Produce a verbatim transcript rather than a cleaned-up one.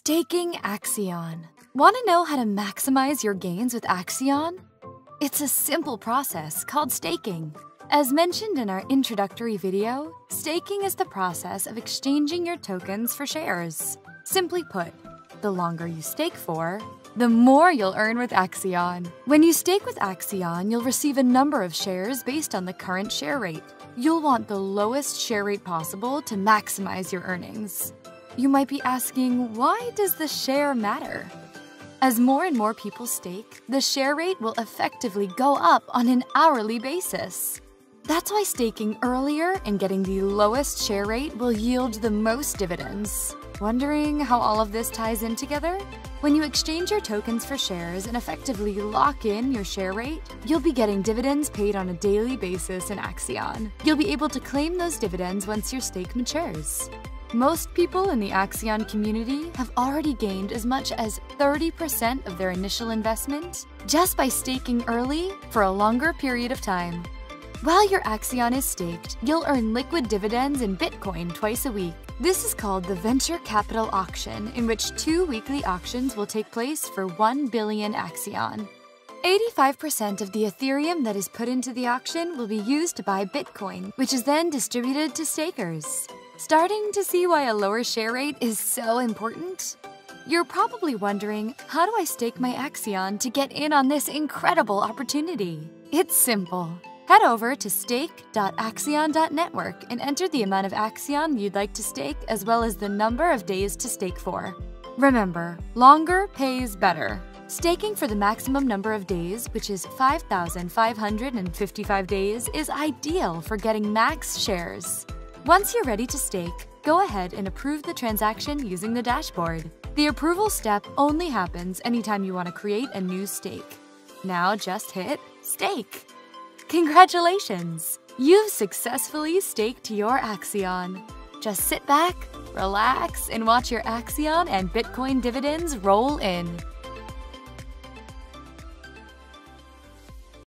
Staking Axion. Want to know how to maximize your gains with Axion? It's a simple process called staking. As mentioned in our introductory video, staking is the process of exchanging your tokens for shares. Simply put, the longer you stake for, the more you'll earn with Axion. When you stake with Axion, you'll receive a number of shares based on the current share rate. You'll want the lowest share rate possible to maximize your earnings. You might be asking, why does the share matter? As more and more people stake, the share rate will effectively go up on an hourly basis. That's why staking earlier and getting the lowest share rate will yield the most dividends. Wondering how all of this ties in together? When you exchange your tokens for shares and effectively lock in your share rate, you'll be getting dividends paid on a daily basis in Axion. You'll be able to claim those dividends once your stake matures. Most people in the Axion community have already gained as much as thirty percent of their initial investment just by staking early for a longer period of time. While your Axion is staked, you'll earn liquid dividends in Bitcoin twice a week. This is called the Venture Capital Auction, in which two weekly auctions will take place for one billion Axion. eighty-five percent of the Ethereum that is put into the auction will be used to buy Bitcoin, which is then distributed to stakers. Starting to see why a lower share rate is so important? You're probably wondering, how do I stake my Axion to get in on this incredible opportunity? It's simple. Head over to stake dot axion dot network and enter the amount of Axion you'd like to stake as well as the number of days to stake for. Remember, longer pays better. Staking for the maximum number of days, which is five thousand five hundred fifty-five days, is ideal for getting max shares. Once you're ready to stake, go ahead and approve the transaction using the dashboard. The approval step only happens anytime you want to create a new stake. Now just hit Stake. Congratulations! You've successfully staked your Axion. Just sit back, relax, and watch your Axion and Bitcoin dividends roll in.